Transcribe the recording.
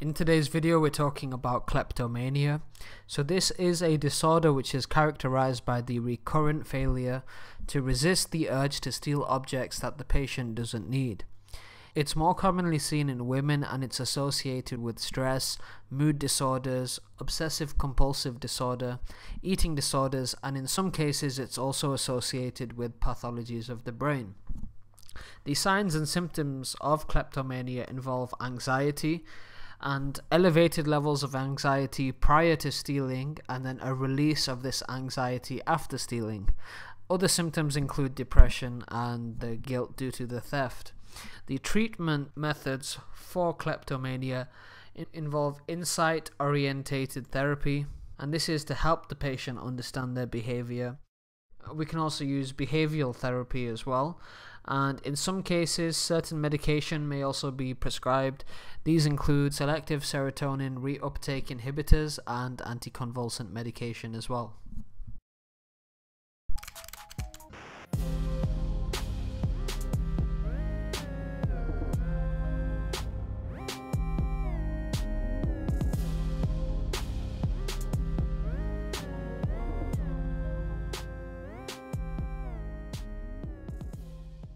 In today's video we're talking about kleptomania. So this is a disorder which is characterized by the recurrent failure to resist the urge to steal objects that the patient doesn't need. It's more commonly seen in women and it's associated with stress, mood disorders, obsessive compulsive disorder, eating disorders, and in some cases it's also associated with pathologies of the brain. The signs and symptoms of kleptomania involve anxiety and elevated levels of anxiety prior to stealing and then a release of this anxiety after stealing. Other symptoms include depression and the guilt due to the theft. The treatment methods for kleptomania involve insight-orientated therapy, and this is to help the patient understand their behavior. We can also use behavioral therapy as well, and in some cases certain medication may also be prescribed. These include selective serotonin reuptake inhibitors and anticonvulsant medication as well.